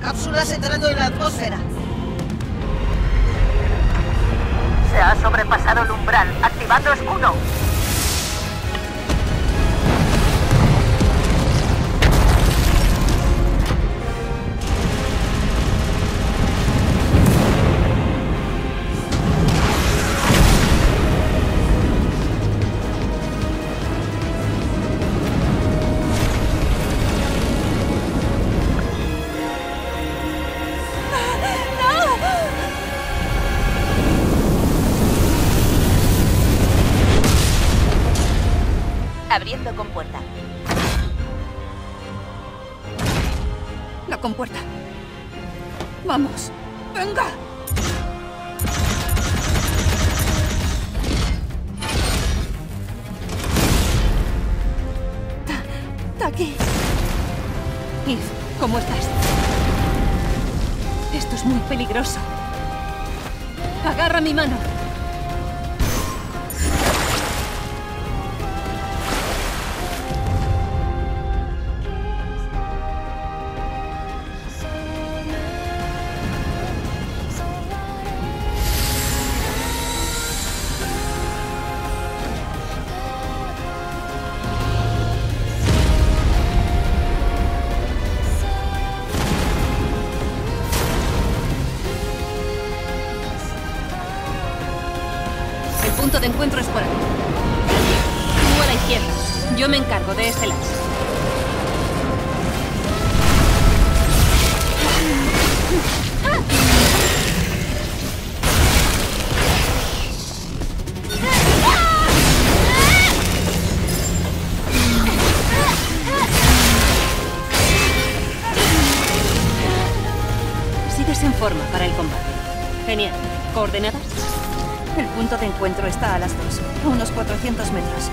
Cápsulas entrando en la atmósfera. Se ha sobrepasado el umbral. Activando escudo. Abriendo compuerta. La compuerta. Vamos, venga. Taki. Eve, ¿cómo estás? Esto es muy peligroso. Agarra mi mano. Punto de encuentro es por aquí. Tú a la izquierda. Yo me encargo de este lado. Sigues en forma para el combate. Genial. ¿Coordenadas? El punto de encuentro está a las 2, a unos 400 metros.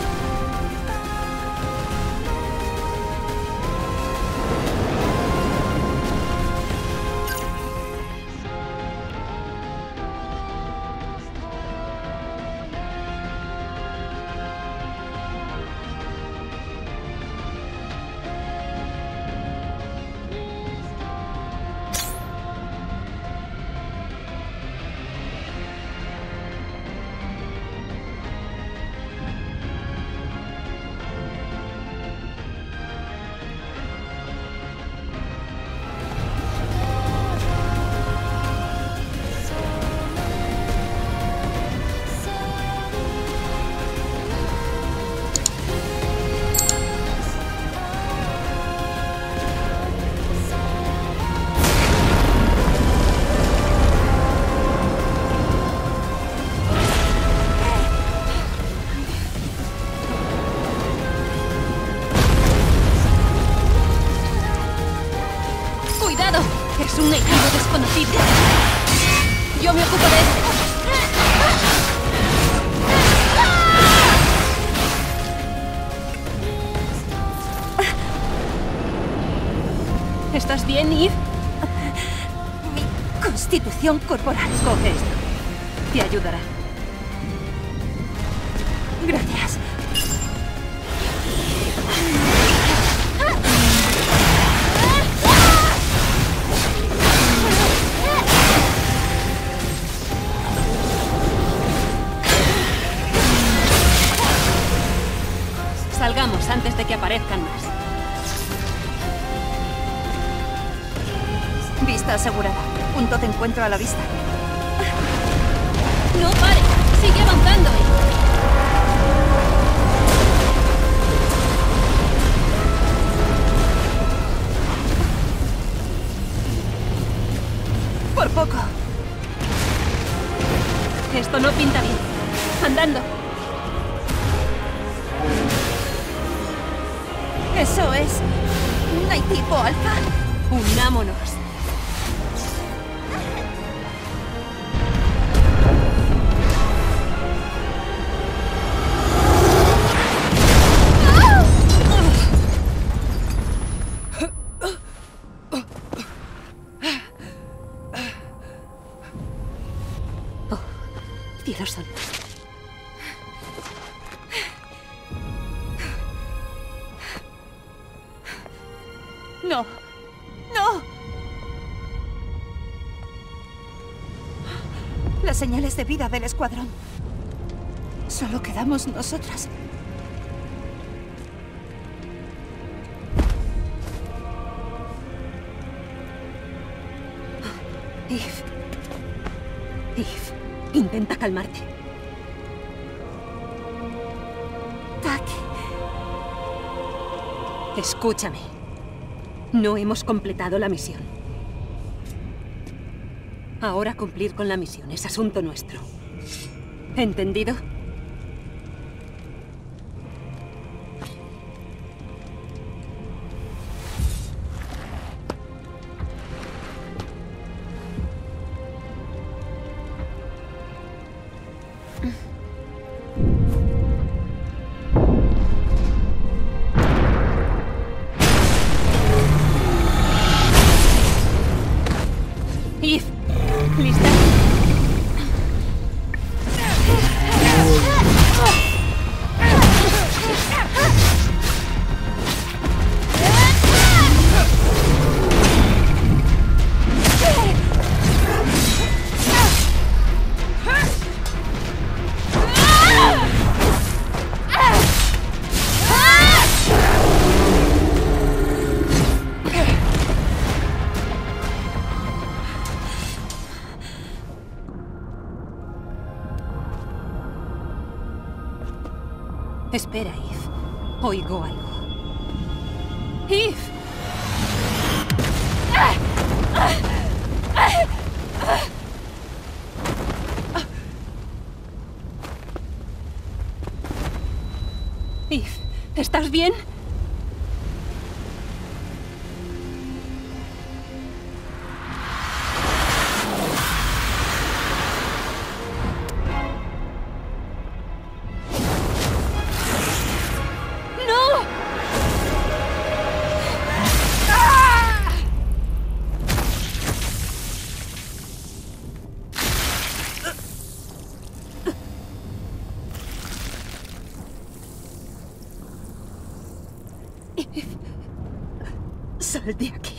Es un enemigo desconocido. Yo me ocupo de esto. ¿Estás bien, Eve? Mi constitución corporal. Coge esto. Te ayudará. Gracias. Salgamos antes de que aparezcan más. Vista asegurada. Punto de encuentro a la vista. ¡No pares! ¡Sigue avanzando! Por poco. Esto no pinta bien. Andando. Eso es. Naitipo Alfa. Unámonos. Oh, cielos santos. No. ¡No! las señales de vida del escuadrón. Solo quedamos nosotras. Eve, intenta calmarte. Taki. Escúchame. No hemos completado la misión. Ahora cumplir con la misión es asunto nuestro. ¿Entendido? Espera, Eve. Oigo algo. ¡Eve! Eve, ¿estás bien? De aquí.